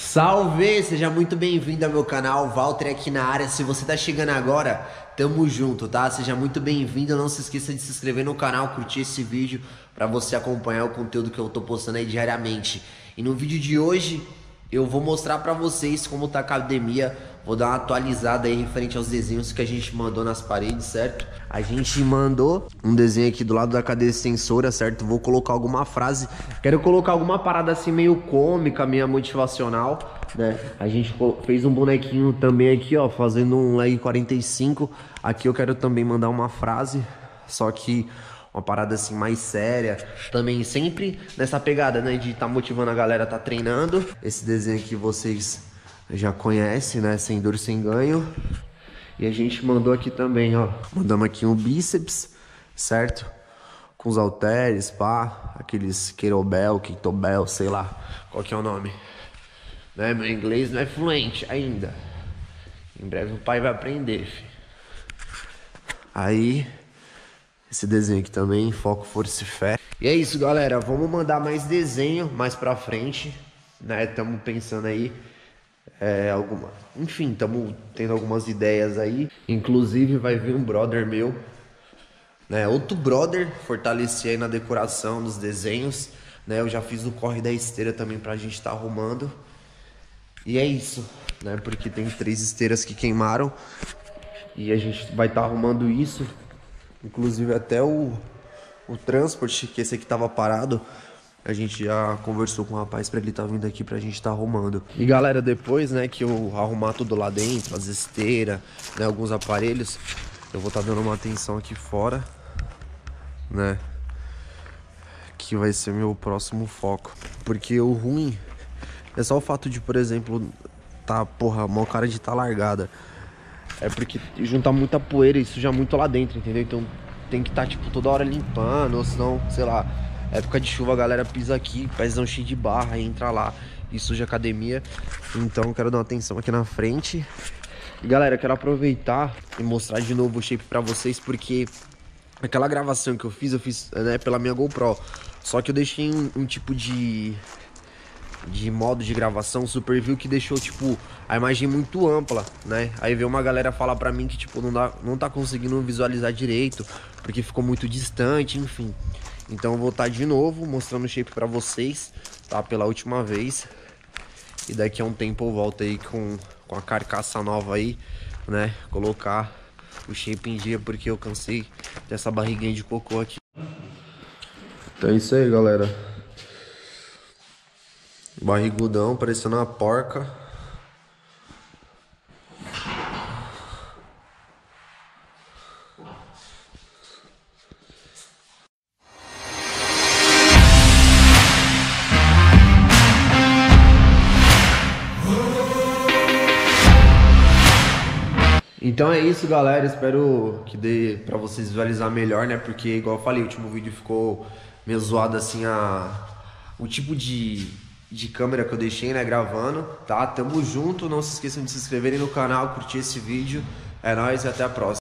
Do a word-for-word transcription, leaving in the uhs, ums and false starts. Salve! Seja muito bem-vindo ao meu canal, Valter aqui na área. Se você tá chegando agora, tamo junto, tá? Seja muito bem-vindo, não se esqueça de se inscrever no canal, curtir esse vídeo pra você acompanhar o conteúdo que eu tô postando aí diariamente. E no vídeo de hoje, eu vou mostrar pra vocês como tá a academia. Vou dar uma atualizada aí referente aos desenhos que a gente mandou nas paredes, certo? A gente mandou um desenho aqui do lado da cadeira extensora, certo? Vou colocar alguma frase. Quero colocar alguma parada assim meio cômica, meio motivacional, né? A gente fez um bonequinho também aqui, ó, fazendo um leg quarenta e cinco. Aqui eu quero também mandar uma frase, só que uma parada assim mais séria. Também sempre nessa pegada, né? De tá motivando a galera, tá treinando. Esse desenho aqui vocês já conhece, né? Sem dor, sem ganho. E a gente mandou aqui também, ó. Mandamos aqui um bíceps, certo? Com os halteres, pá. Aqueles kettlebell, kettlebell, sei lá. Qual que é o nome? Né? Meu inglês não é fluente ainda. Em breve o pai vai aprender, filho. Aí, esse desenho aqui também. Foco, força e fé. E é isso, galera. Vamos mandar mais desenho mais pra frente, né? Estamos pensando aí. É, alguma... Enfim, estamos tendo algumas ideias aí. Inclusive vai vir um brother meu, né? Outro brother, fortalecer aí na decoração, nos desenhos, né? Eu já fiz o corre da esteira também pra gente tá arrumando. E é isso, né? Porque tem três esteiras que queimaram e a gente vai tá arrumando isso. Inclusive até o, o transporte, que esse aqui tava parado, a gente já conversou com o rapaz pra ele tá vindo aqui pra gente tá arrumando. E galera, depois, né, que eu arrumar tudo lá dentro, as esteiras, né, alguns aparelhos, eu vou tá dando uma atenção aqui fora, né, que vai ser meu próximo foco. Porque o ruim é só o fato de, por exemplo, tá, porra, uma cara de tá largada. É porque juntar muita poeira e sujar muito lá dentro, entendeu? Então tem que tá, tipo, toda hora limpando, ou senão, sei lá, época de chuva a galera pisa aqui, pezão cheio de barra, entra lá e suja a academia. Então eu quero dar uma atenção aqui na frente. E galera, eu quero aproveitar e mostrar de novo o shape pra vocês, porque aquela gravação que eu fiz, eu fiz, né, pela minha GoPro. Só que eu deixei um, um tipo de... de modo de gravação, super view, que deixou, tipo, a imagem muito ampla, né? Aí veio uma galera falar pra mim que, tipo, não, dá, não tá conseguindo visualizar direito, porque ficou muito distante, enfim. Então eu vou estar de novo mostrando o shape pra vocês, tá? Pela última vez. E daqui a um tempo eu volto aí com, com a carcaça nova aí, né? Colocar o shape em dia, porque eu cansei dessa barriguinha de cocô aqui. Então é isso aí, galera. Barrigudão, parecendo uma porca. Então é isso, galera, espero que dê pra vocês visualizar melhor, né, porque igual eu falei, o último vídeo ficou meio zoado assim, a... o tipo de, de câmera que eu deixei, né, gravando, tá? Tamo junto, não se esqueçam de se inscreverem no canal, curtir esse vídeo, é nóis e até a próxima.